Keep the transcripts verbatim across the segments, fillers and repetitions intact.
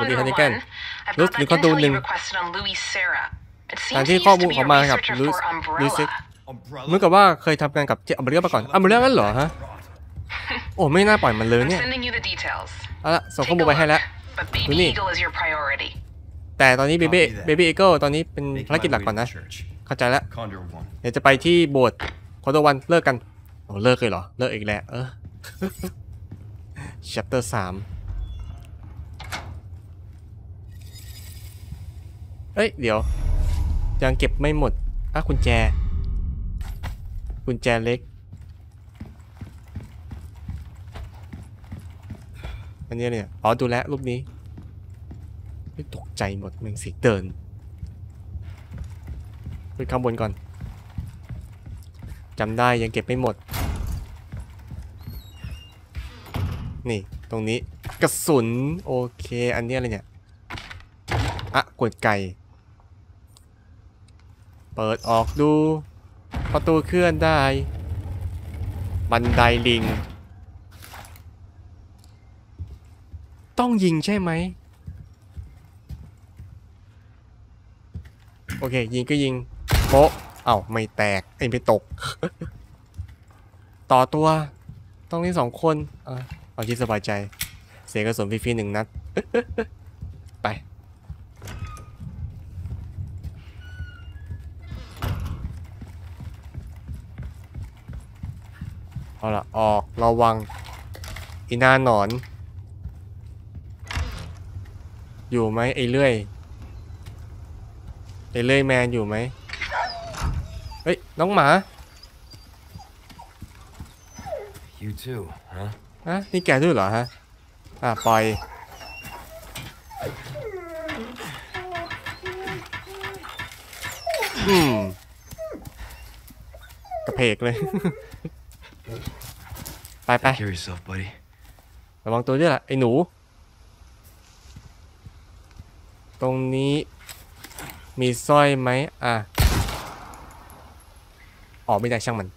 วันนี้นิกเกิลรูทหรือคอนตูนหนึ่งตามที่ข้อมูลออกมากับรูทรูทซิกเหมือนกับว่าเคยทำงานกับที่อัมเบรียมาก่อนอัมเบรียนั่นเหรอฮะโอ้ไม่น่าปล่อยมันเลยเนี่ยเอาละส่งข้อมูลไปให้แล้วดูนี่แต่ตอนนี้เบบี้เบบี้อีเกิลตอนนี้เป็นภารกิจหลักก่อนนะเข้าใจแล้วเดี๋ยวจะไปที่โบสถ์คอนโดวันเลิกกันโอ้เลิกเลยเหรอเลิกอีกแล้วเออ chapter สามเอ้ยเดี๋ยวยังเก็บไม่หมดอ่ะกุญแจกุญแจเล็กอันนี้เนี่ยอ๋อดูแลรูปนี้ตกใจหมดมึงสิเดินไปข้างบนก่อนจำได้ยังเก็บไม่หมดนี่ตรงนี้กระสุนโอเคอันนี้อะไรเนี่ยอ่ะกดไก่เปิดออกดูประตูเคลื่อนได้บันไดลิงต้องยิงใช่ไหมโอเคยิงก็ยิงโป๊ะเอ้าไม่แตกไอ้ไม่ตก ต่อตัวต้องนี่สองคนเอาเอาที่สบายใจเสียกระสุนฟรีๆหนึ่งนัด ไปเอาละออกระวังอีน่าหนอนอยู่ไหมไอ้เลื่อยไอ้เลื่อยแมนอยู่ไหมเฮ้ยน้องหมาฮะนี่แกด้วยเหรอฮะอ่ะปล่อยอืมกระเพกเลย ไปไประวังตัวด้วยล่ะไอ้หนูตรงนี้มีสร้อยไหมอ่ะออกไม่ได้ช่างมัน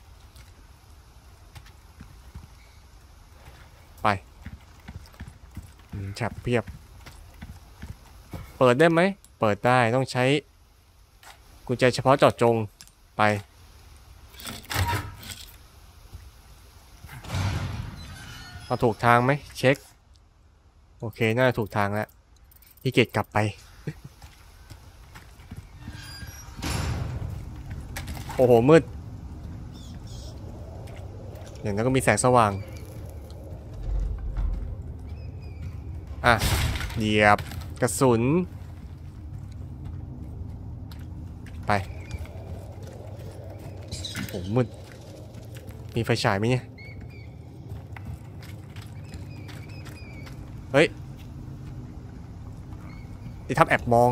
ไปฉับเพียบเปิดได้ไหมเปิดได้ต้องใช้กุญแจเฉพาะเจาะจงไปเราถูกทางไหมเช็คโอเคน่าจะถูกทางแล้วที่เกตกลับไปโอ้โหมืดอย่างนั้นก็มีแสงสว่างอ่ะเหยียบกระสุนไปโอ้มืดมีไฟฉายไหมเนี่ยเฮ้ยไอ้ทับแอบมอง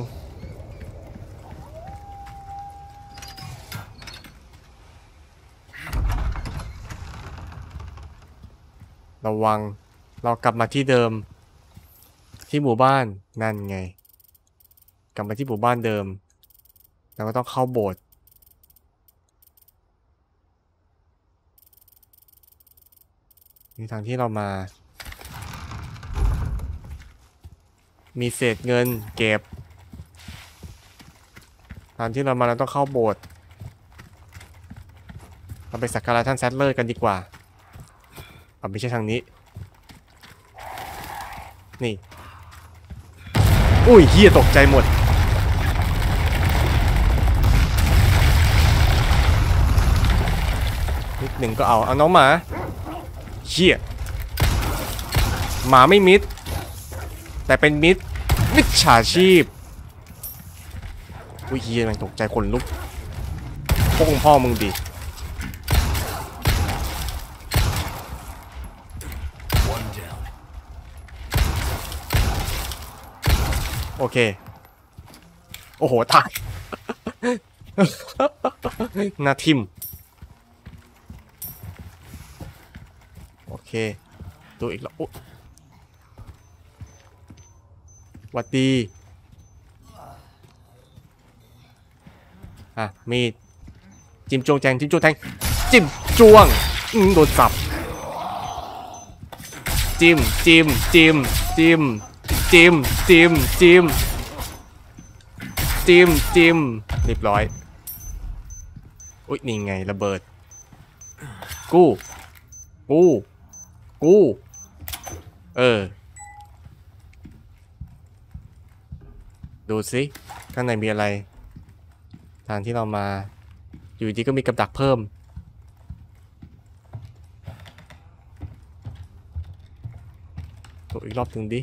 ระวังเรากลับมาที่เดิมที่หมู่บ้านนั่นไงกลับมาที่หมู่บ้านเดิมแล้วก็ต้องเข้าโบสถ์นี่ทางที่เรามามีเศษเงินเก็บตามที่เรามาเราต้องเข้าโบสถ์เราไปสักการะท่านแซดเลอร์กันดีกว่าเอาไม่ใช่ทางนี้นี่อุ้ยเฮียตกใจหมดนิดหนึ่งก็เอาเอาน้องหมาเฮียหมาไม่มิดแต่เป็นมิดมิดฉาชีพอุ้ยเฮียมันตกใจคนลุกพวกพ่อมึงดิโอเคโอ้โหตาย นาทิมโอเคดูอีกแล้วหวัดดีอ่ะมีดจิ้มจวงแจงจิ้มจวงแทงจิ้มจวงโดนสับจิ้มจิ้มจิ้มจิ้ม จิมจิมจิมจิมจิมเรียบร้อยอุ๊ยนี่ไงระเบิดกู้กู้กู้เออดูสิข้างในมีอะไรทางที่เรามาอยู่ดีก็มีกับดักเพิ่มดูอีกรอบถึงดิ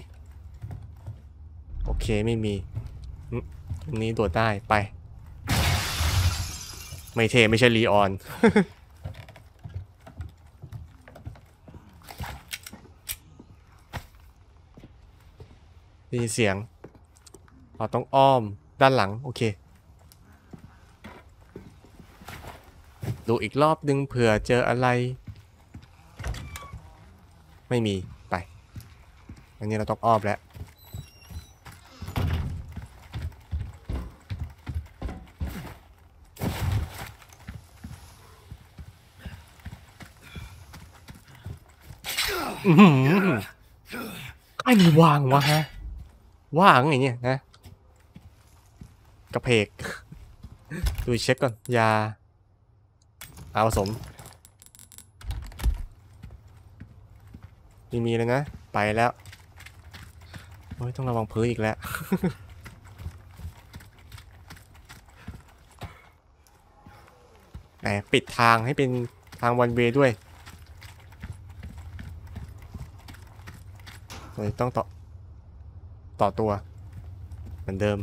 โอเคไม่มีอันนี้โดดได้ไปไม่เทไม่ใช่ลีออน มีเสียงเราต้องอ้อมด้านหลังโอเคดูอีกรอบนึงเผื่อเจออะไรไม่มีไปอันนี้เราต้องอ้อมแล้วไอ้นี่วางวะฮะวางอย่างเงี้ยนะกระเพกดูเช็คก่อนยาอาผสมมีมีเลยนะไปแล้วโอ้ยต้องระวังพื้นอีกแล้ว แหมปิดทางให้เป็นทางวันเวย์ด้วยเลยต้องต่อต่อตัวเหมือนเดิม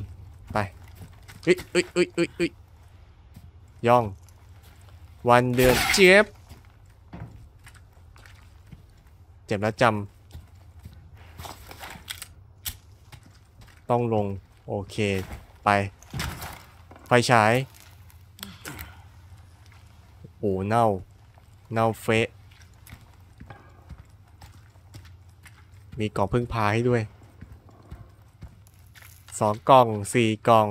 ไปเอ้ยเอ้ยเอ้ยเอ้ยเอ้ยย่องวันเดือนเจ็บเจ็บแล้วจำต้องลงโอเคไปไฟฉายโอ้เน่าเน่าเฟะมีกล่องพึ่งพาให้ด้วยสองกล่องสี่กล่อง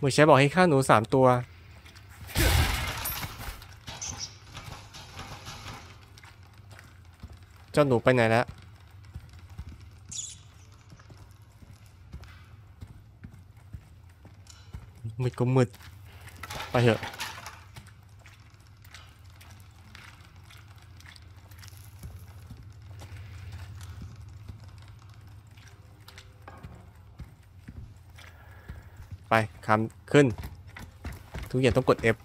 มือใช้บอกให้ฆ่าหนูสามตัวเจ้าหนูไปไหนแล้วมืดก็มืดไปเถอะไปคำขึ้นทุกอย่างต้องกด F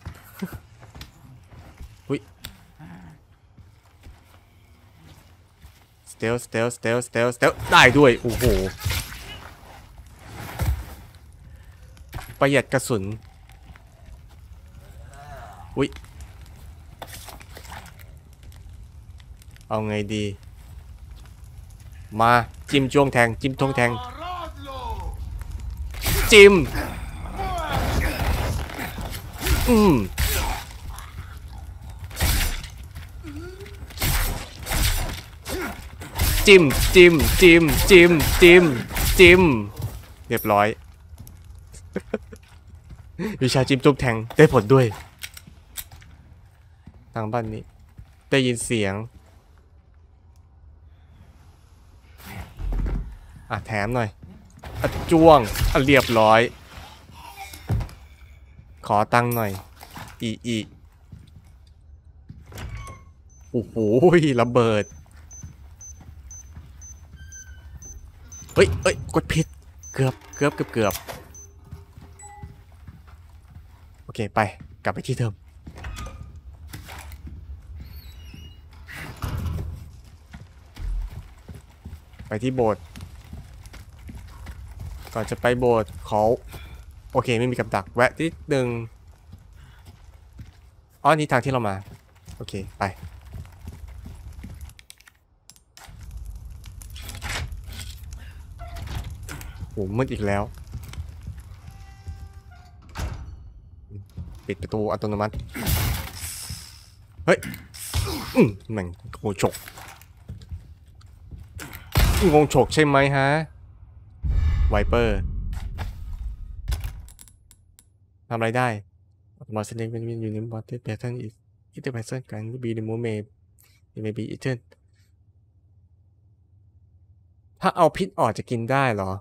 อุ้ยสเตลสเตลสเตลสเตลสเตลได้ด้วยโอ้โหประหยัดกระสุนอุ้ยเอาไงดีมาจิ้มจ้วงแทงจิ้มจ้วงแทงจิ้มอืมจิ้มจิ้มจิ้มจิ้มจิ้มจิ้มเรียบร้อย วิชาจิ้มจุกแทงได้ผลด้วยทางบ้านนี้ได้ยินเสียงอ่ะแถมหน่อยอัดจ้วงอัดเรียบร้อยขอตังค์หน่อยอีอีโอ้โหระเบิดเฮ้ยเฮ้ยกดผิดเกือบเกือบเกือบเกือบโอเคไปกลับไปที่เดิมไปที่โบสถ์ก่อนจะไปโบสถ์เขาโอเคไม่มีกับดักแวะนิดนึงอ๋อนี่ทางที่เรามาโอเคไปโอ้มืดอีกแล้วปิดประตูอัตโนมัติเฮ้ยอืมแม่งงงฉกงงฉกใช่ไหมฮะไวเปอร์ทำอะไรได้ Monster Snake เป็นวินยูนิมบอสเตอร์แพทเทิร์น if the person can be removed may it may be eaten ถ้าเอาพิษออกจะกินได้เหรอ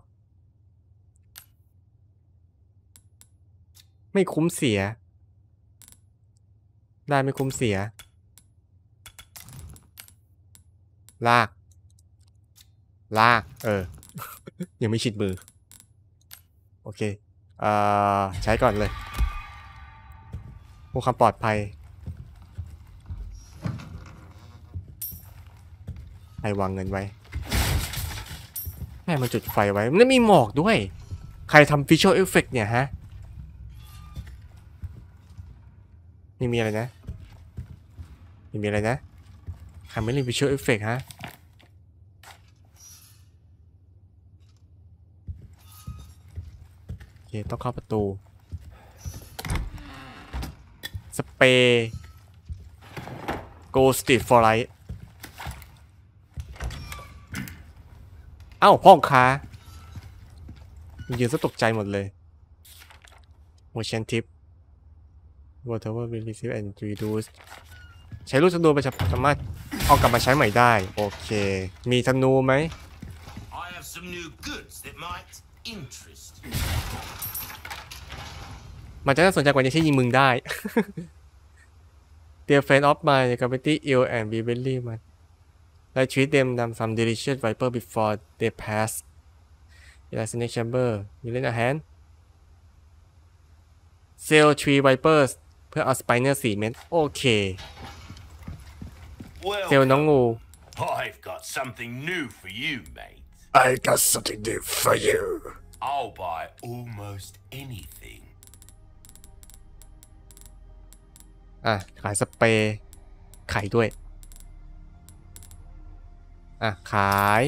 ไม่คุ้มเสียได้ไม่คุ้มเสียลากลากเออ ยังไม่ชิดมือโอเคเอ่อใช้ก่อนเลยเพื่อความปลอดภัยให้วางเงินไว้ให้มันจุดไฟไว้มันมีหมอกด้วยใครทำ visual effect เนี่ยฮะนี่มีอะไรนะนี่มีอะไรนะใครไม่เล่น visual effect ฮะต้องเข้าประตูสเปรย์โกสติฟอร์ไลท์เอ้าพ่อค้ายืนซะตกใจหมดเลยโมชั่นทิป whatever we receive and reduce ใช้ลูกธนูไปสามารถเอากลับมาใช้ใหม่ได้โอเคมีธนูไหมมันจะน่าสนใจกว่านี้ที่ยิงมึงได้ Dear friend of mine, the community ill and we bury them. I treat them with some delicious viper before they pass. In the snake chamber, you lend a hand. Sell three vipers เพื่อเอาสไปเนอร์สี่เม็ดโอเคเซลน้องงู I've got something new for you, mate. I got something new for you. I'll buy almost anything.อ่ะขายสเปรย์ขายด้วยอ่ะขาย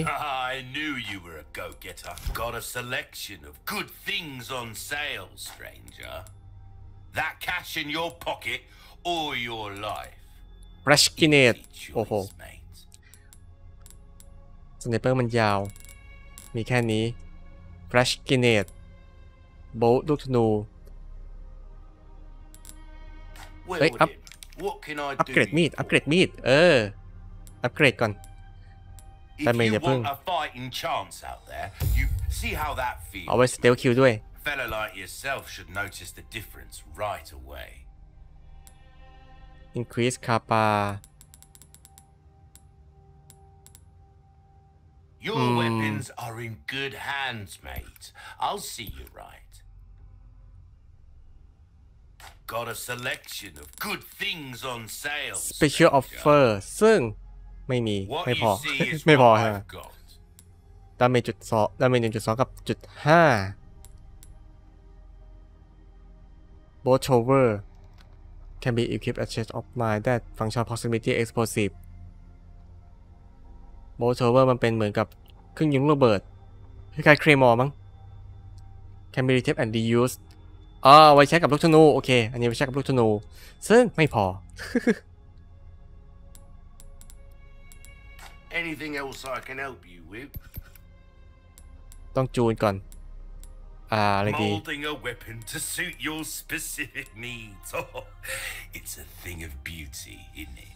I knew you were a go-getter. Got a selection of good things on sale, stranger. That cash in your pocket or your life. Raskinate โอ้โหสไนเปอร์มันยาวมีแค่นี้ Raskinate โบ๊ทลูกธนูเฮ้ยอัพอัพเกรดมีดอัพเกรดมีดเอออัพเกรดก่อนแต่ไม่อย่าเพิ่งเอาไว้สเตลคิวด้วยอินครีสคาปาGot a selection of good things on sale. Special offer ซึ่งไม่มีไม่พอไม่พอฮะดาเมจจุดสองดาเมจหนึ่งจุดสองกับจุดห้าโบทโชเวอร์ can be equipped at chest of mine that function proximity explosive โบทโชเวอร์มันเป็นเหมือนกับเครื่องยิงระเบิดคล้ายๆเครมอมั้ง can be retapped and reusedอ๋อไว้ใช้กับลูกธนูโอเคอันนี้ไว้ใช้กับลูกธนูซึ่งไม่พอ Anything else I can help you with ต้องจูนก่อนอ่าอะไรดี Molding a weapon to suit your specific needs It's a thing of beauty isn't it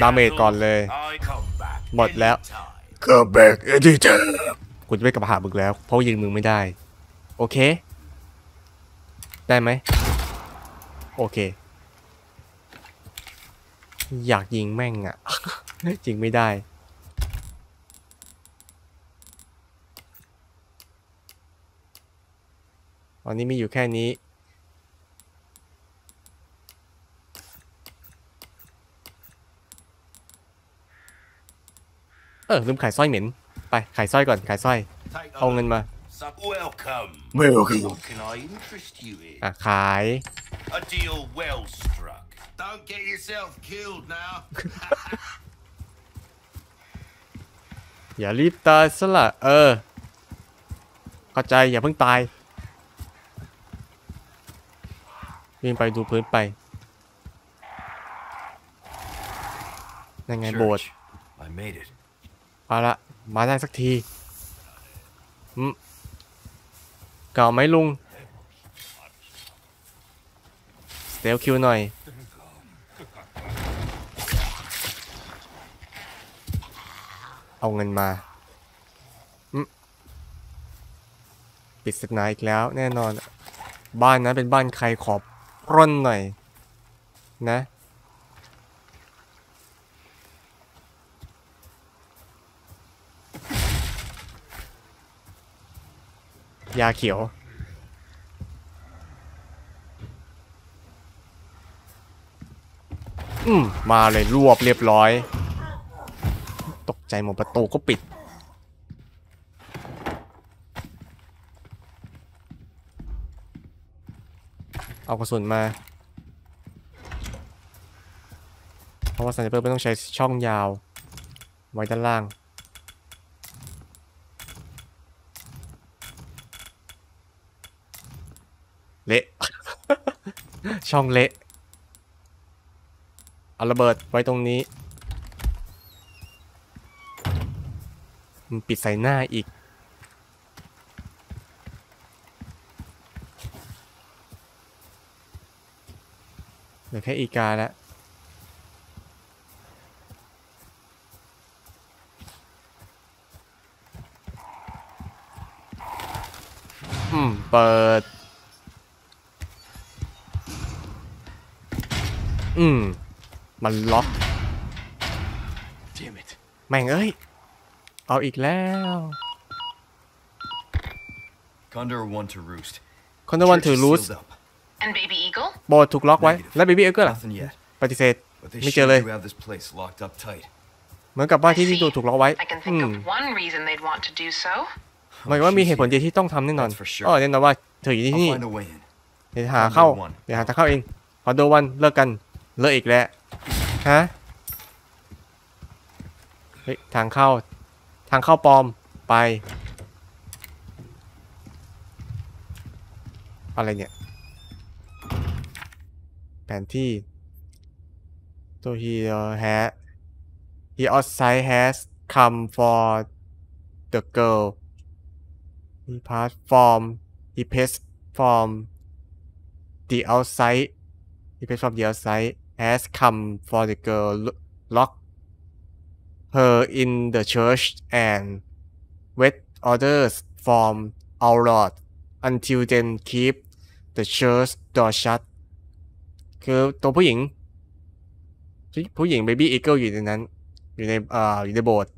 ดาเมจก่อนเลยหมดแล้ว Come back editor กูจะไม่กลับมาหามึงแล้วเพราะยิงมึงไม่ได้โอเคได้ไหมโอเคอยากยิงแม่งอ่ะ จริงไม่ได้ตอนนี้มีอยู่แค่นี้เออลืมขายสร้อยเหม็นไปขายสร้อยก่อนขายสร้อยเอาเงินมาไม่โอเคอ่ะขายอย่ารีบตายสละเออเข้าใจอย่าเพิ่งตายวิ่งไปดูพื้นไปยังไงโบสถ์เอาละมาได้สักทีอืมเก่าไหมลุงสเตลคิวหน่อย เอาเงินมาปิดสนายอีกแล้วแน่นอนบ้านนะเป็นบ้านใครขอปล้นหน่อยนะยาเขียวอืมมาเลยรวบเรียบร้อยตกใจหมดประตูก็ปิดเอากระสุนมาเพราะว่าสไนเปอร์ไม่ต้องใช้ช่องยาวไว้ด้านล่างเละ ช่องเละเอาระเบิดไว้ตรงนี้มันปิดใส่หน้าอีกเหลือแค่อีกาแล้วอืมเปิดอืมมันล็อกแม่งเอ้ยเอาอีกแล้วคอนโดวันถือรูสคอนโดวันถือรูสโบสถ์ถูกล็อกไว้และเบบี้เอเกอร์ล่ะปฏิเสธไม่เจอเลยเหมือนกับว่าที่ที่ถูกล็อกไว้หมายว่ามีเหตุผลเดียวที่ต้องทำแน่นอนอ๋อแน่นอนว่าเธออยู่ที่นี่เดี๋ยวหาเข้าเดี๋ยวหาทางเข้าเองคอนโดวันเลิกกันเลิกอีกแล้วฮะเฮ้ยทางเข้าทางเข้าปลอมไปอะไรเนี่ยแผนที่ตัว he has he outside has come for the girl he passed from he passed from the outside he passed from the outside has come for the girl lock her in the church and wait orders from our Lord until then keep the church door shutคือตัวผู้หญิงผู้หญิงเบบี้อีเกิลอยู่ในนั้นอยู่ในอ่าอยู่ในโบสถ์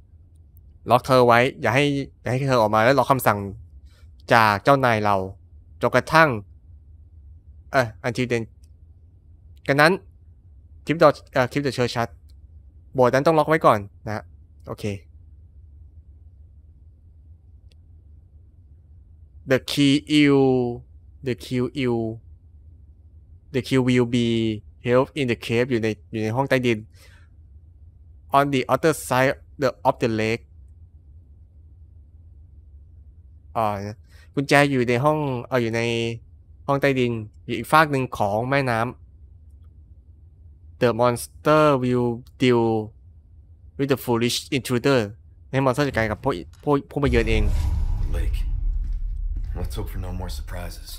ล็อกเธอไว้อย่าให้อย่าให้เธอออกมาแล้วรอคำสั่งจากเจ้านายเราจนกระทั่งเอออันที่เด่นกันนั้นคลิปดอทเอ่อคลิปเดอะเชิร์ชชัดโบสถ์นั้นต้องล็อกไว้ก่อนนะโอเค the key ill the key ill The key will be held in the cave อยู่ในอยู่ในห้องใต้ดิน on the other side the of the lake อ๋อกุญแจอยู่ในห้องเอออยู่ในห้องใต้ดินอยู่อีกฝากหนึ่งของแม่น้ำ the monster will deal with the foolish intruder ให้มอนสเตอร์จัดการกับพวกพวกผู้มาเยือนเอง Lake Let's hope for no more surprises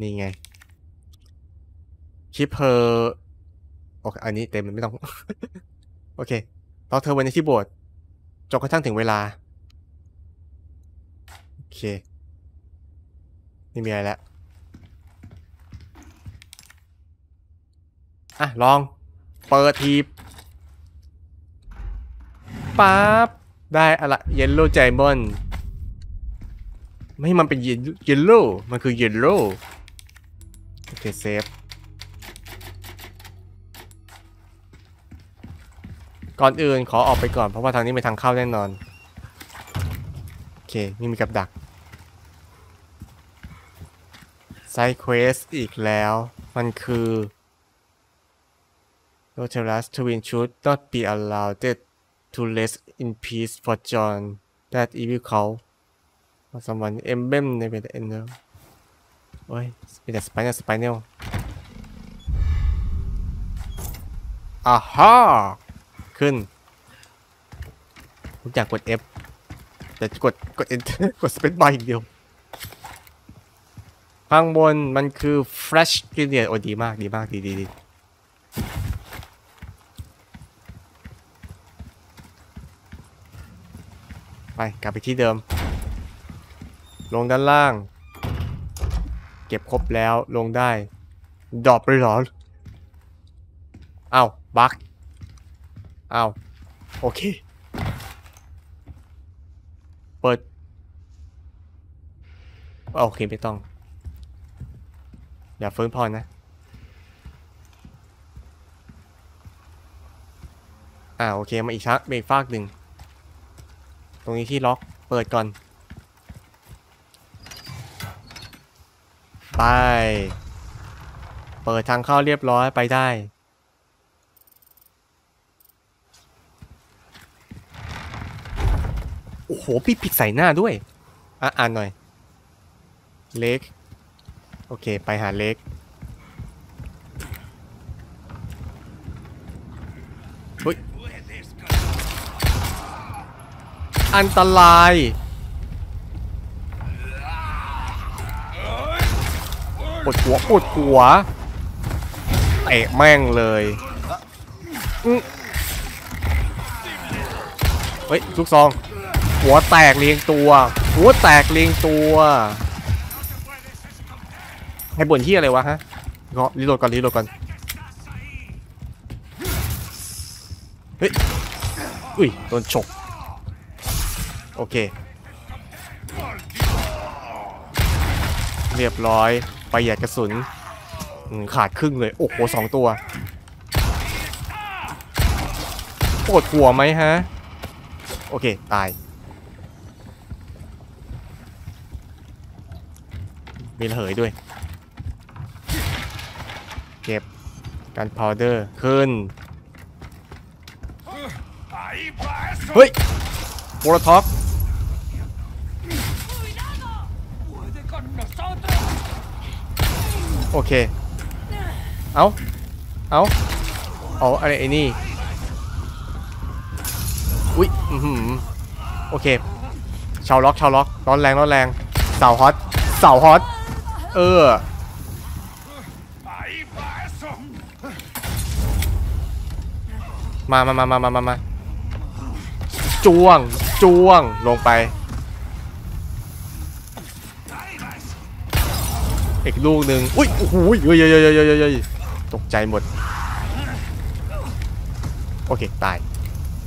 นี่ไงคลิปเธอโอเคอันนี้เต็มมันไม่ต้องโอเคตอนเธอไว้ในที่โบสถ์จนกระทั่งถึงเวลาโอเคนี่มีอะไรแล้วอ่ะลองเปิดทีปั๊บได้อะไรเยลโล่ไดมอนด์ไม่มันเป็นเยลโล่มันคือเยลโล่โอเคเซฟก่อนอื่นขอออกไปก่อนเพราะว่าทางนี้เป็นทางเข้าแน่นอนโอเคนี่มีกับดักไซด์เควสอีกแล้วมันคือ Notorious Twin should not be allowed to rest in peace for John that evil cult for someone emblem ในเป็นเอ็นเนอร์โอ้ยเป็นแต่สไปเนลสไปเนลอ่าฮ่าขึ้นผมอยากกด F แต่กดกด Enter กด Space Bar อีกเดียวข้างบนมันคือ Flash Grenade โอ้ดีมากดีมากดีดี ไปกลับไปที่เดิมลงด้านล่างเก็บครบแล้วลงได้ดรอปเลยเหรอเอาบั๊กเอาโอเคเปิดโอเคไม่ต้องอย่าฟื้นพอนะอ่าโอเคมาอีกชักเบรกฟากหนึ่งตรงนี้ที่ล็อกเปิดก่อนไปเปิดทางเข้าเรียบร้อยไปได้โอ้โหพี่ผิดใส่หน้าด้วยอ่ะอ่านหน่อยเล็กโอเคไปหาเล็กอันตรายปวดหัวปวดหัวเตะแม่งเลยเฮ้ยลูกซองหัวแตกเรียงตัวหัวแตกเรียงตัวให้บ่นที่อะไรวะฮะเงาะรีโหลดก่อนรีโหลดก่อนเฮ้ยอุ้ยโดนฉกโอเคเรียบร้อยประหยัดกระสุนขาดครึ่งเลยโอ้โหสองตัวปวดหัวไหมฮะโอเคตายมีระเหยด้วยเก็บกันพาวเดอร์ขึ้นเฮ้ยโมโลท็อปโอเคเอาเอาเอาอะไรไอ้นี่อุ้ยอืมโอเคชาวล็อกชาวล็อกร้อนแรงร้อนแรงเสาฮอตเสาฮอตเออมามามามามามาจ้วงจ้วงลงไปอีกลูกหนึ่งอุ้ยโอ้โหเยยเยยเยยเยยตกใจหมดโอเคตาย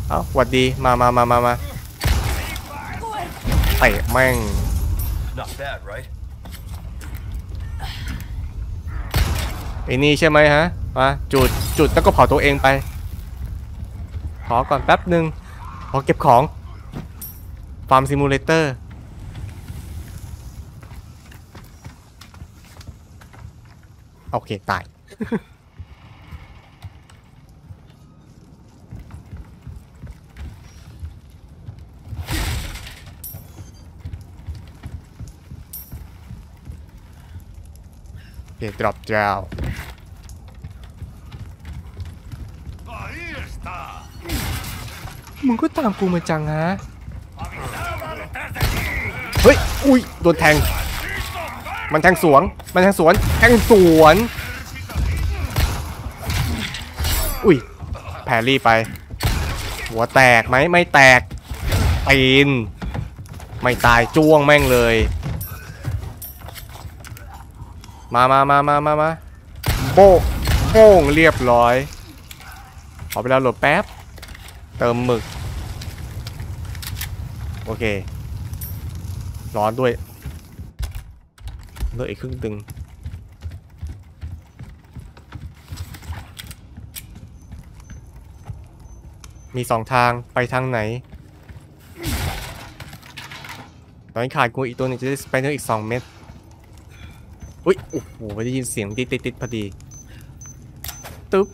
เอ้าหวัดดีมามามามามาไอ้แม่งไอ้นี่ใช่ไหมฮะมาจุดจุดแล้วก็เผาตัวเองไปขอก่อนแป๊บหนึ่งขอเก็บของฟาร์มซิมูเลเตอร์โอเคตาย เดี๋ยวดรอปดาวมึงก็ตามกูมาจังฮะเฮ้ยอุ้ยโดนแทงมันแทงสวนมันแทงสวนแทงสวนอุ้ยแพรรี่ไปหัวแตกไหมไม่แตกปีนไม่ตายจ้วงแม่งเลยมามามามามามาโป้งโป้งเรียบร้อยขอเวลาโหลดแป๊บเติมหมึกโอเคร้อนด้วยเลืออีกครึ่งตึงมีสองทางไปทางไหนตอนนี้ขาดกูอีกตัวนึงจะได้สไปเนอร์อีกสองเม็ดอุ้ยโอ้โหไม่ได้ยินเสียงติดติดติดพอดีตึ๊บ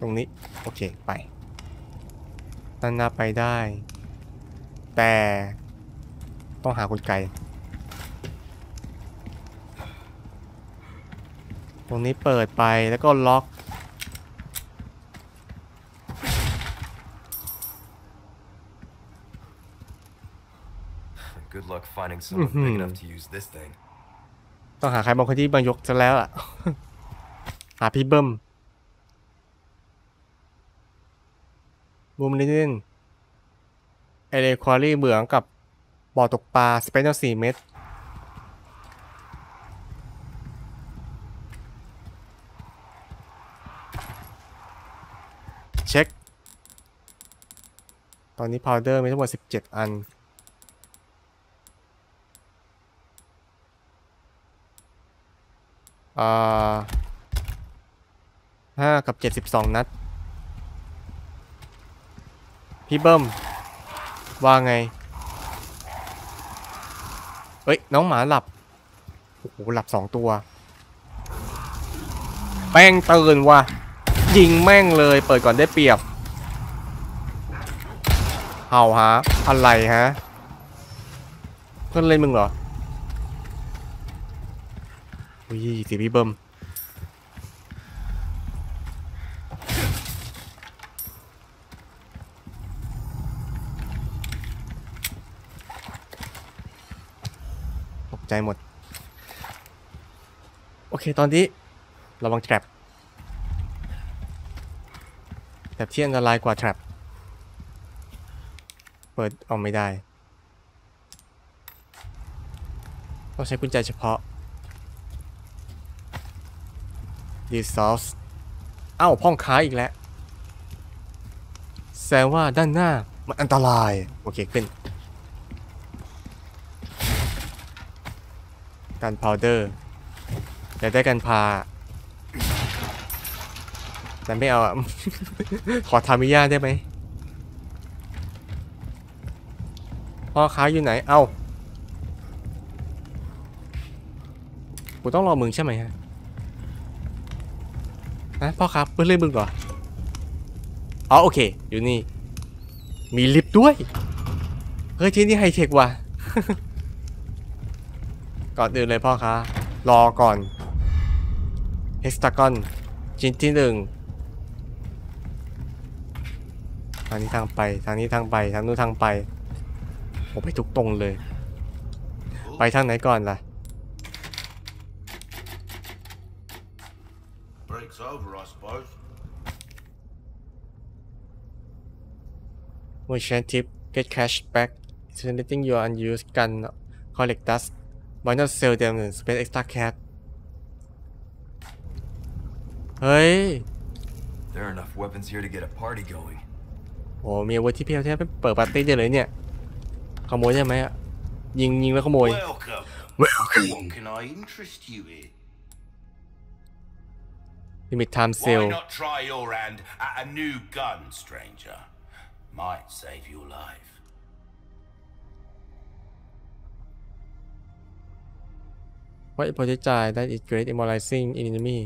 ตรงนี้โอเคไปด้านหน้าไปได้แต่ต้องหากลไกตรงนี้เปิดไปแล้วก็ล็อกต้องหาใครบางคนที่บางยกจะแล้วอ่ะหาพี่เบิ้ม มุมนิดนึงไอเดควอรี่เหมืองกับบ่อตกปลาสเปนสี่เมตรเช็คตอนนี้พาวเดอร์มีทั้งหมดสิบเจ็ดอันอ่าห้ากับเจ็ดสิบสองนัดพี่เบิ้มว่าไงเฮ้ยน้องหมาหลับโอ้โหหลับสองตัวแป้งตื่นว่ะยิงแม่งเลยเปิดก่อนได้เปรียบเห่าฮะอะไรฮะเพื่อนเล่นมึงเหรออุ้ยสิพี่เบิ้มใจหมดโอเคตอนนี้ระวังแทร็ปแทร็ปที่อันตรายกว่าแทร็ปเปิดออกไม่ได้ต้องใช้กุญแจเฉพาะ Resource เอ้าพ่องค้าอีกแล้วแสดงว่าด้านหน้ามันอันตรายโอเคขึ้นกันพาวเดอร์แต่ได้กันพาแต่ไม่เอา ขอทามิยาได้ไหมพ่อค้าอยู่ไหนเอากูต้องรอมึงใช่ไหมฮะนะพ่อค้าเพิ่งเล่นมึงเหรออ๋อโอเคอยู่นี่มีลิฟต์ด้วยเฮ้ยที่นี่ไฮเทคว่ะ ก่อนอื่นเลยพ่อค้ารอก่อนเฮสตากอนชิ้นที่หนึ่งทางนี้ทางไปทางนี้ทางไปทางนู้นทางไปผมไปทุกตรงเลยไปทางไหนก่อนล่ะเมื่อใช้ทิป get cash back selecting your unused gun collect dustไวน์เซลเดมสเปนเอ็กซ์ตาแคทเฮ้ยโอ้มีอาวุธที่เพียบแทบไม่เปิดปาร์ตี้ได้เลยเนี่ยขโมยได้ไหมอ่ะยิงยิงแล้วขโมยลิมิตไทม์เซลWhat is projectile that is great immobilizing enemy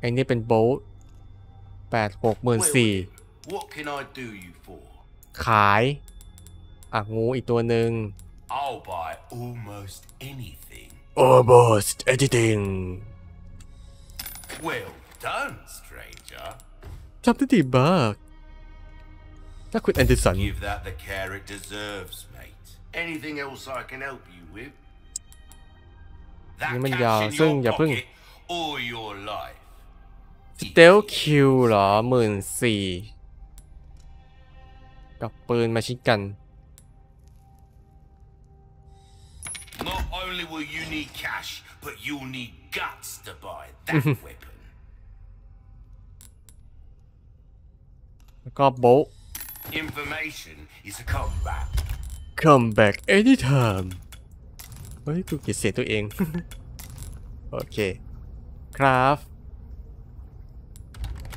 ไอ้นี่เป็นโบลต์แปดหกหมื่นสี่ขายอ่ะงูอีกตัวหนึ่ง I'll buy almost anything almost anything well done stranger จับได้ดีมากถ้าคุณแอนเดอร์สัน Give that the care it deserves mate anything else I can help youนี่มันยาวซึ่งอย่าเพิ่งสเตลคิวเหรอหมื่นสี่กับปืนมาชิดกันแล้วก็โบว์ Information is a comeback comeback anytimeเฮ้ยกูเกลียดเสียตัวเอง โอเคคราฟ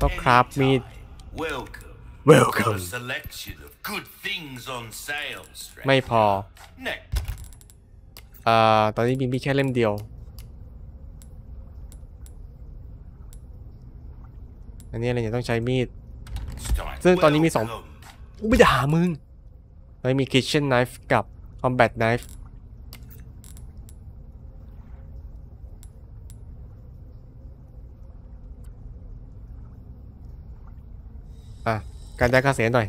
ก็คราฟมีด Welcome ไม่พออ่าตอนนี้มีมีแค่เล่มเดียวอันนี้อะไรเนี่ยต้องใช้มีดซึ่งตอนนี้มีสองไม่ด่ามึงแล้วมี Kitchen Knife กับ Combat Knifeการได้ค่าเสียหน่อย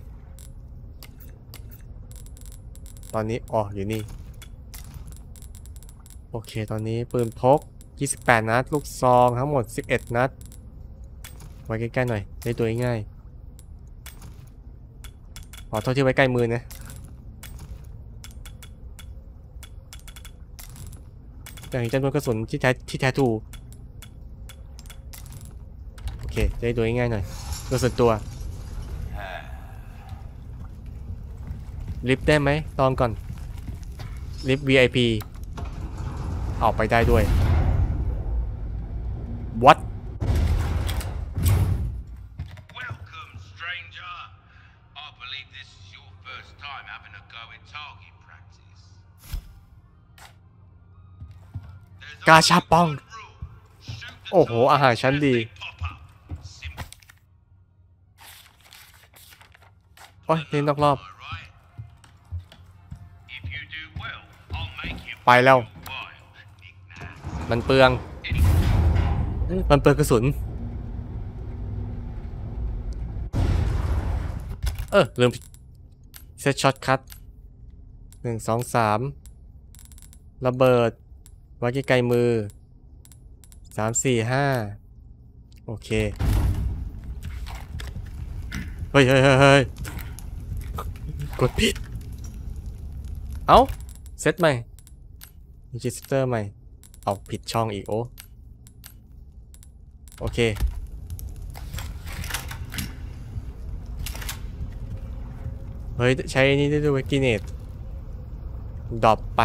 ตอนนี้อ๋ออยู่นี่โอเคตอนนี้ปืนพกยี่สิบแปดนัดลูกซองทั้งหมดสิบเอ็ดนัดไว้ใกล้ๆหน่อยได้ตัวง่ายๆ ขอโทษที่ไว้ใกล้มือนะแบ่งจำนวนกระสุนที่แท้ที่แท้ถูกโอเคจะได้ดูง่ายๆหน่อยกระสุนตัวลิฟต์ได้ไหมลองก่อนลิฟต์ วี ไอ พี ออกไปได้ด้วย Whatกาชาปองโอ้โหอาหารชั้นดีโอ้ยเล่นนอกรอบไปแล้วมันเปลืองมันเปลืองกระสุนเออลืมเซตช็อตคัทหนึ่งสองสามระเบิดไว้ใกล้มือสามสี่ห้าโอเคเฮ้ยเฮ้ยเฮ้ยกดผิดเอ้าเซตใหม่รีจิสเตอร์ใหม่เอาผิดช่องอีกโอ้โอเคเฮ้ยใช้นี่ได้ด้วยเวกิเนตดรอปไป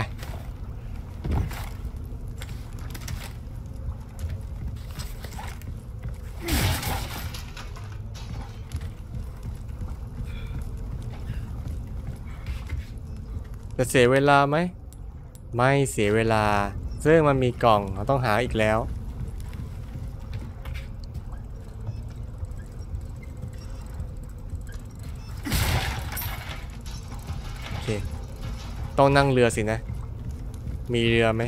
จะเสียเวลาไหมไม่เสียเวลาซึ่งมันมีกล่องเราต้องหาอีกแล้วโอเคต้องนั่งเรือสินะมีเรือไหม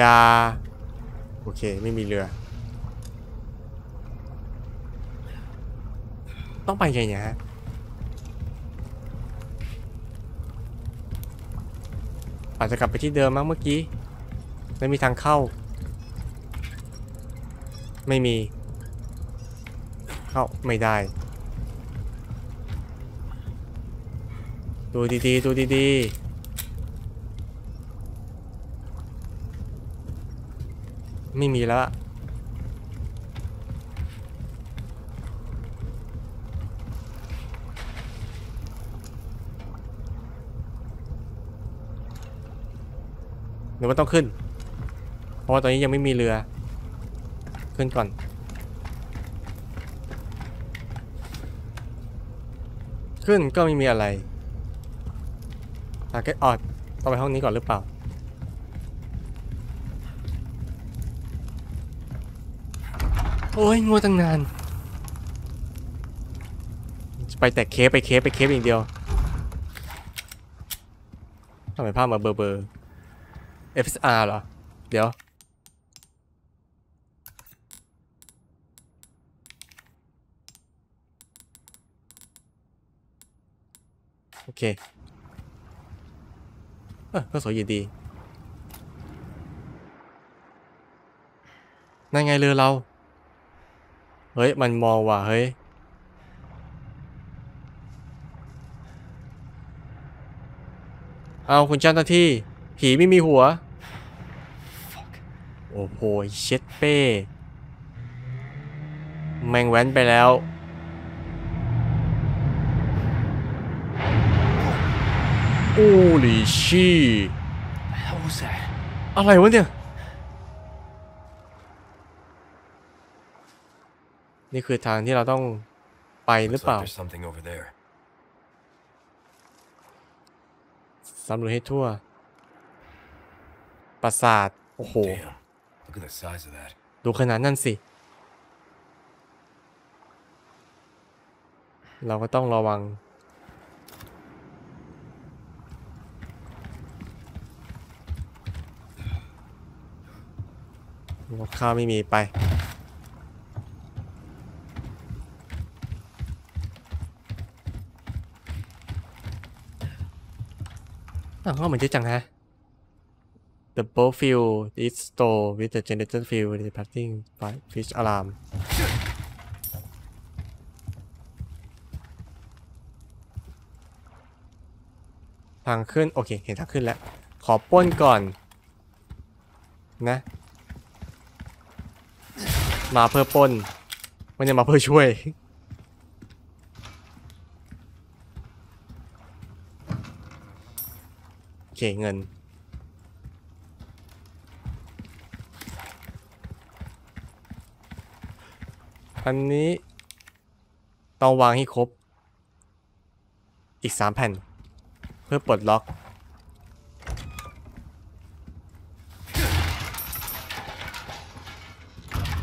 ยาโอเคไม่มีเรือต้องไปไงเนี่ยฮะอาจจะกลับไปที่เดิมมั้งเมื่อกี้ไม่มีทางเข้าไม่มีเข้าไม่ได้ดูดีๆดูดีๆไม่มีแล้วหรือว่าต้องขึ้นเพราะว่าตอนนี้ยังไม่มีเรือขึ้นก่อนขึ้นก็ไม่มีอะไรอาเกตออดต้องไปห้องนี้ก่อนหรือเปล่าโอ้ยงัวตั้งนานไปแต่เคสไปเคสไปเคสอย่างเดียวทำไมภาพมาเบอร์เบอร์เอฟ เอส อาร์ เหรอเดี๋ยวโอเคเออก็สวยอยู่ดีนั่นไงเรือเราเฮ้ยมันมองว่ะเฮ้ยเอาคุณเจ้าหน้าที่ผีไม่มีหัว Fuck. โอ้โหเช็ดเป้แมงแว้นไปแล้วโอ้ลิชี่อะไรวะเนี่ยนี่คือทางที่เราต้องไปหรือเปล่าสำรวจให้ทั่วปราสาทโอ้โหดูขนาดนั่นสิเราก็ต้องระวังข้าวไม่มีไปอ้าวเหมือนจะจังฮะThe boat fuel is stored with the generator fuel departing by fish alarm างขึ้นโอเคเห็นทางขึ้นแล้วขอป้นก่อนนะมาเพื่อป้นไม่ได้มาเพื่อช่วยโอเคเงินอันนี้ต้องวางให้ครบอีกสามแผ่นเพื่อปลดล็อก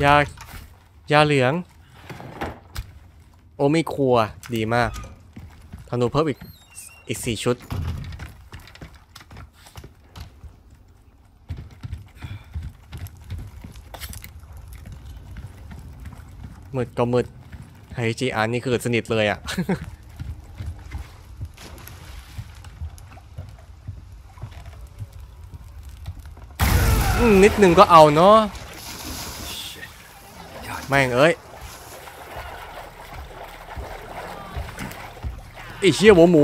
ยายาเหลืองโอมิครัวดีมากธนูเพิ่มอีกอีกสี่ชุดมืดก็มืดไฮจีอาร์นี่คือสนิทเลยอ่ะ นิดนึงก็เอาเนาะแม่งเอ้ยไอ้เชี่ยหัวหมู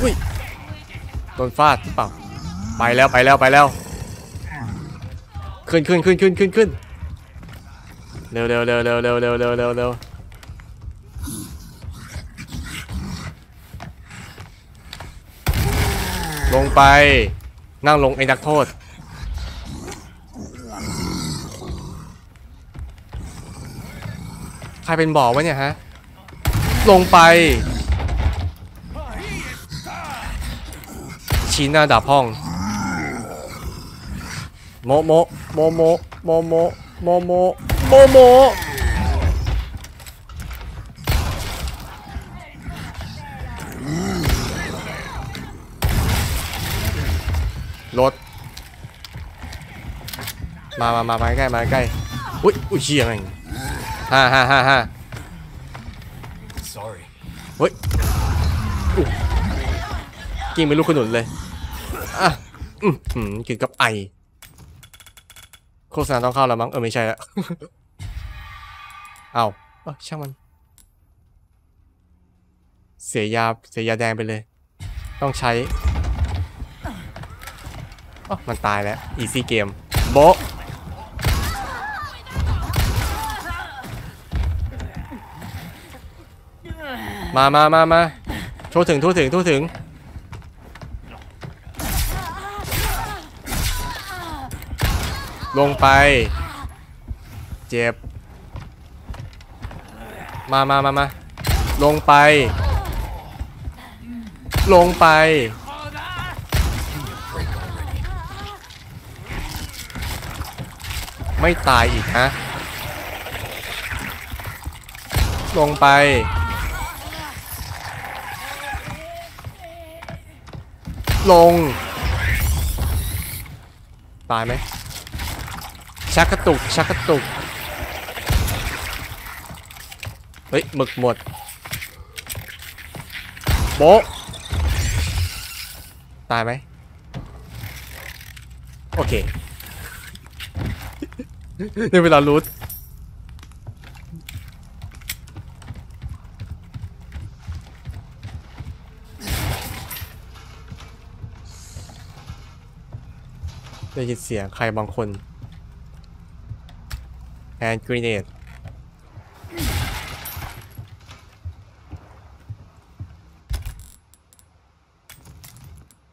อุ้ยโดนฟาดเปล่าไปแล้วไปแล้วไปแล้วขึ้นขึ้นขึ้นขึ้นขึ้นขึ้นเร็วเร็วเร็วเร็วเร็วเร็วเร็วเร็วเร็วลงไปนั่งลงไอ้นักโทษใครเป็นบ่อวะเนี่ยฮะลงไปชี้หน้าด่าพ่องโมโมโมโมโมโมโมโมโมโมรถมามามามาใกล้มาใกล้อุ้ยอุ้ยเชี่ยงฮ่าฮ่าฮ่าฮ่าเฮ้ยกินไม่รู้ขนุนเลยอ่ะอืมอืมกินกับไอโฆษณาต้องเข้าแล้วมั้งเออไม่ใช่ละ เอาเออช่างมันเสียยาเสียยาแดงไปเลยต้องใช้อ๋อมันตายแล้วอีซี่เกมโบมามามามาโทษถึงโทษถึงโทษถึงลงไปเจ็บมามามามาลงไปลงไปไม่ตายอีกฮะลงไปลงตายไหมชักกระตุกชักกระตุกเฮ้ยหมึกหมดโบ๊ะตายไหมโอเค ในเวลารูทได้ยินเสียงใครบางคนแฮนด์กรีเนด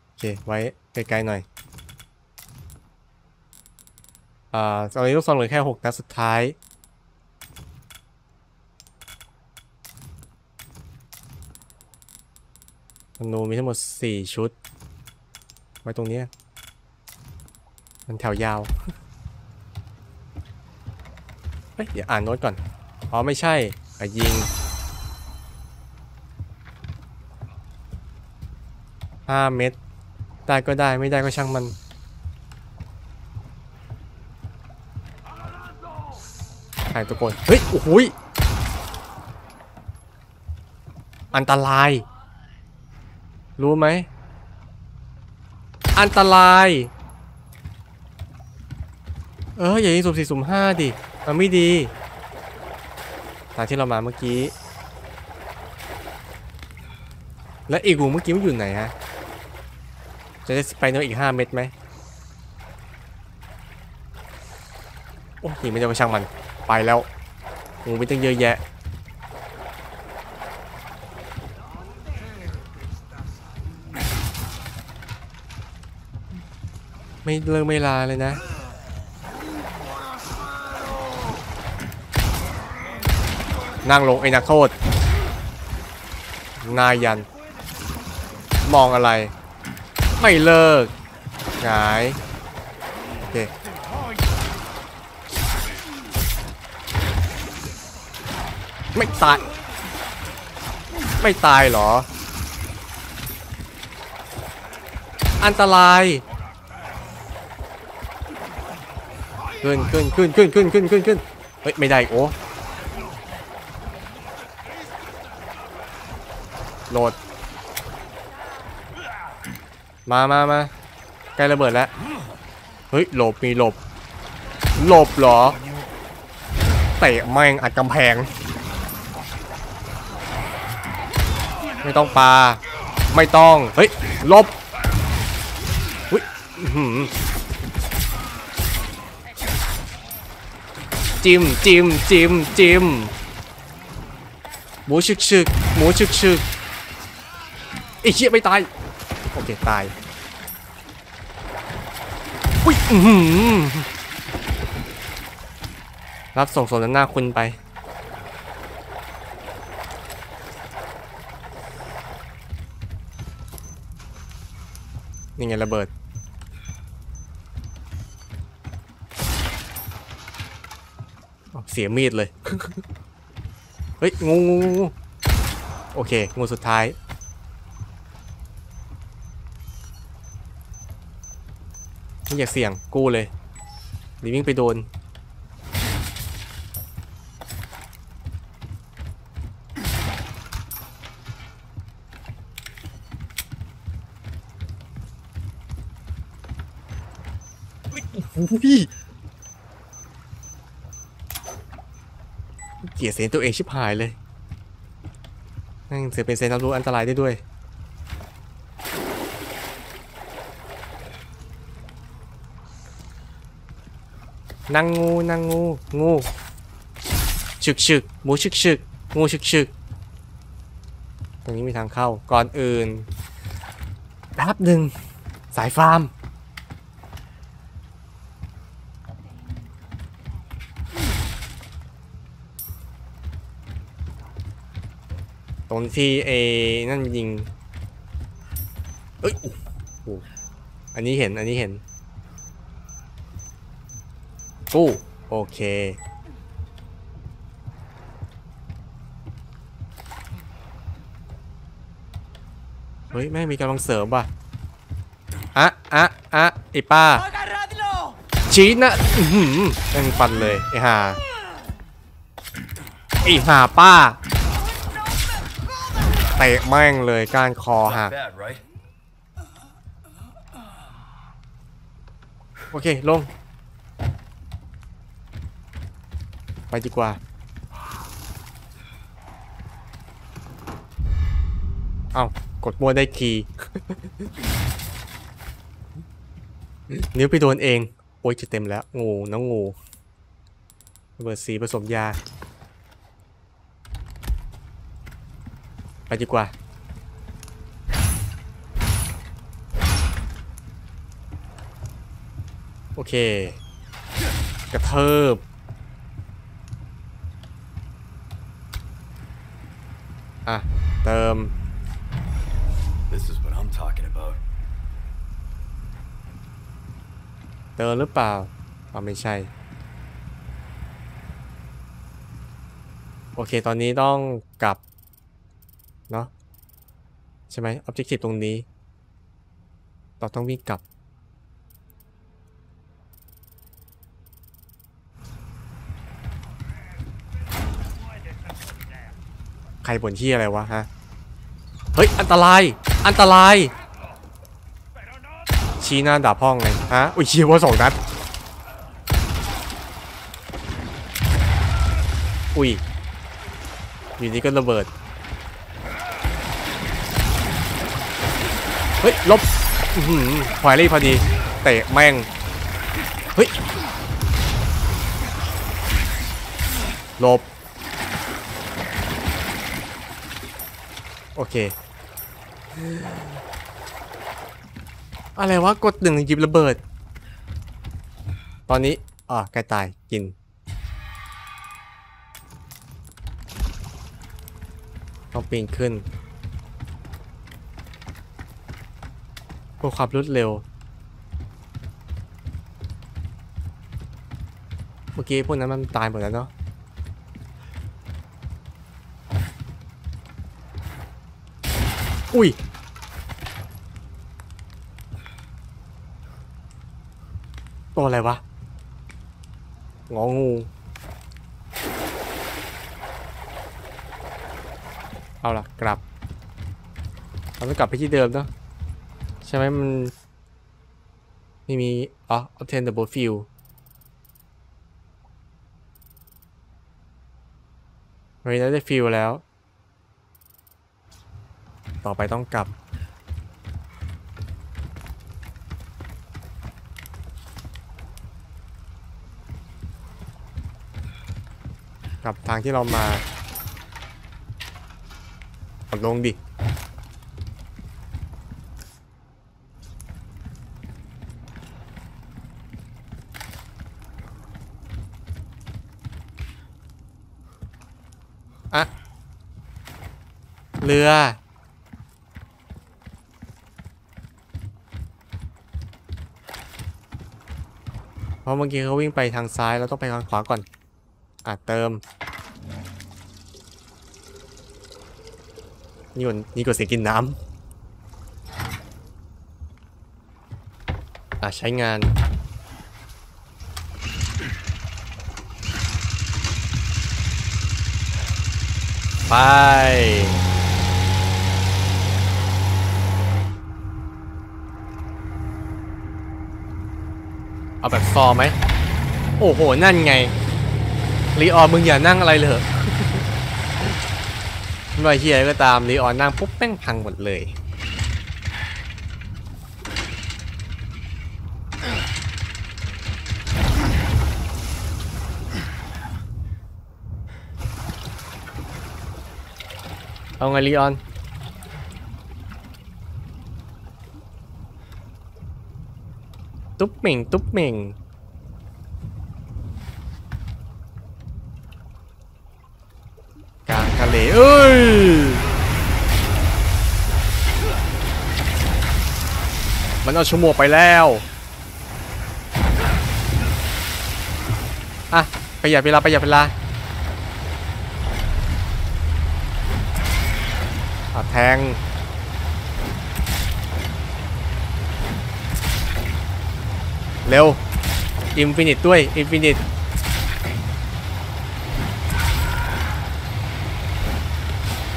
โอเคไว้ไกลๆหน่อยอ่าตอนนี้ลูกซองเหลือแค่หกนัดสุดท้ายธนูมีทั้งหมดสี่ชุดไว้ตรงนี้มันแถวยาวเฮ้ยเดี๋ยวอ่านโน้ตก่อนอ๋อไม่ใช่อ่ะยิงห้าเม็ดได้ก็ได้ไม่ได้ก็ช่างมันใครตะโกนเฮ้ยโอ้โหอันตรายรู้ไหมอันตรายเอออย่ายิงสุ่มสี่สุ่มห้าดิมันไม่ดีทางที่เรามาเมื่อกี้ แล้วอีกูเมื่อกี้มันอยู่ไหนฮะจะได้ไปโน่อีกห้าเม็ดไหมโอ้ยไม่จะไปช่างมันไปแล้วงูไม่ต้องเยอะแยะไม่เลิกไม่ลาเลยนะนั่งลงไอ้นักโทษนายยันมองอะไรไม่เลิกหงายโอเคไม่ตายไม่ตายหรออันตรายขึ้นขึ้นขึ้นขึ้นขึ้นขึ้นขึ้นขึ้นเฮ้ยไม่ได้โอ้โหลดมามามาใกล้ระเบิดแล้วเฮ้ยหลบมีหลบหลบเหรอเตะแม่งอัดกำแพงไม่ต้องปาไม่ต้องเฮ้ยหลบอุ้ยจิมจิมจิมจิมหมูชึกชึกหมูชึกชึกไอ้เหี้ยไม่ตายโอเคตายอุ้ยรับส่งส่วนหน้าคุณไปนี่ไงระเบิดเสียมีดเลย เฮ้ยงูงูโอเคงูสุดท้ายไม่อยากเสี่ยงกู้เลยรีบวิ่งไปโดนเกลียดเซนตัวเองชิบหายเลยนั่งเสือเป็นเซนรับรู้อันตรายได้ด้วยนางงูนางงูงูฉึกฉึกหมูฉึกฉึกงูฉึกฉึกตรงนี้มีทางเข้าก่อนอื่นแป๊บหนึ่งสายฟาร์มตรงที่ไอ้นั่นยิงเอ้ยอันนี้เห็นอันนี้เห็นกู้โอเคเฮ้ยแม่งมีกำลังเสริมป่ะอะอะอะไอ้ป้าชี้นะแม่งฟันเลยไอ้ห่าไอ้ห่าป้าเตะแม่งเลยก้านคอหักโอเคลงไปดีกว่าเอากดมั่วได้คีย์ นิ้วไปโดนเองโอ้ยจะเต็มแล้วงูน้องงูระเบิดสีผสมยาไปดีกว่าโอเคกระเทิบอ่ะเติม This is what I'm talking about เติมหรือเปล่าอ๋อไม่ใช่โอเคตอนนี้ต้องกลับเนาะใช่ไหม objective ตรงนี้เราต้องวิ่งกลับใครบ่นที่อะไรวะฮะเฮ้ยอันตรายอันตรายชี้หน้าด่าพ่องเลยฮะอุ้ยชี้ว่าสองนัดอุ้ยอยู่นี้ก็ระเบิด เฮ้ยลบพอยลี่พอดีเตะแม่งเฮ้ยลบโอเคอะไรวะกดหนึ่งหยิบระเบิดตอนนี้อ๋อใกล้ตายกินต้องปีนขึ้นเพื่อความรวดเร็วเมื่อกี้พวกนั้นมันตายหมดแล้วเนาะอุ้ยตัวอะไรวะงองูเอาล่ะกลับเราต้องกลับไปที่เดิมเนาะใช่ไหมมันไม่มีอ๋อ obtain the boat fuel วันนี้เราได้ฟิวแล้วต่อไปต้องกลับกลับทางที่เรามากดลงดิอะเรือเพราะเมื่อกี้เขาวิ่งไปทางซ้ายเราต้องไปทางขวาก่อนอ่ะเติมนี่ก่อนนี่ก่อนเสียกินน้ำอ่ะใช้งานไปเอาแบบฟอร์ไหมโอ้โหนั่นไงลีออนมึงอย่านั่งอะไรเลย ไม่เฮียก็ตามลีออนนั่งปุ๊บแป้งพังหมดเลยเอาไงลีออนตุ๊บเหม่งตุ๊บเหม่งกลางทะเลเอ้ยมันเอาชมวกไปแล้วอ่ะประหยัดเวลาประหยัดเวลาอ่ะแทงเร็วอินฟินิตด้วยอินฟิน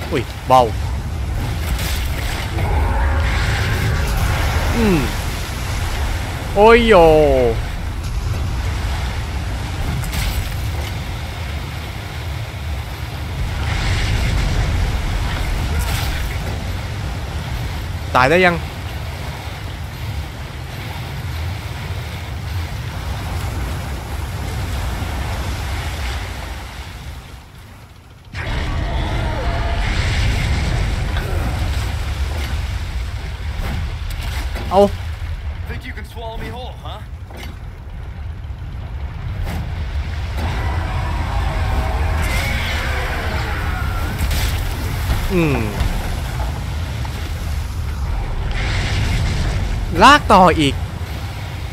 ิตอุ้ยเบาอืมโอ้ยโยตายได้ยังเอาอืมลากต่ออีกแม่ง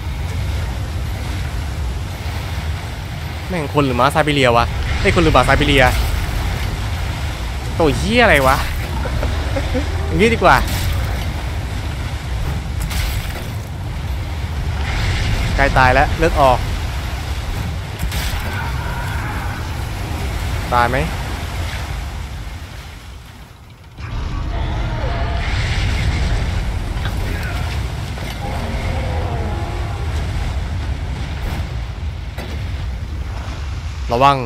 คนหรือม้าไซบีเรียวะไอ้คนหรือม้าไซบีเรียตัวเหี้ยอะไรวะอย่างนี้ดีกว่าใกล้ตายแล้วเลือดออกตายไหมระวัง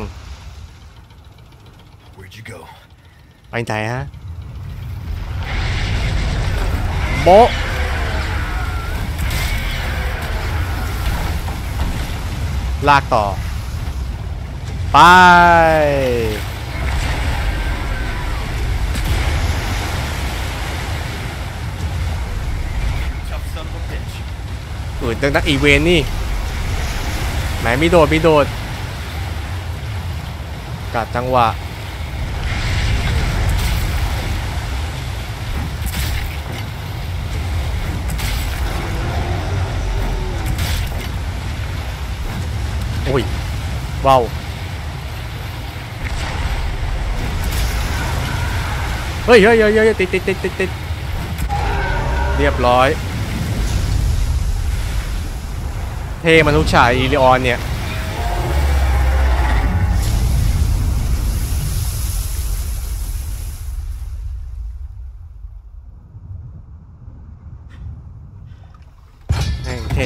ไปไหนฮะโบ ลากต่อไปอืดดังนักอีเวนนี่ไหนมีโดดมีโดดกัดจังหวะโอ้ยว้าวเฮ้ยเฮ้ยเฮ้ยเฮ้ยติดติดติดติดติดเรียบร้อยเทมันลูกชายอีลิออนเนี่ยเท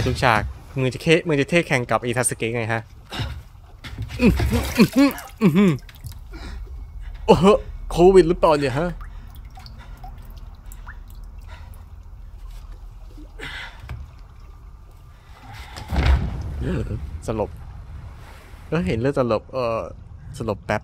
ทุกฉากมึงจะเทมึงจะเทแข่งกับอิทาสึเกะไงฮะโอ้โหโควิดหรือเปล่าเนี่ยฮะสลบเออเห็นเลือดสลบเออสลบแป๊บ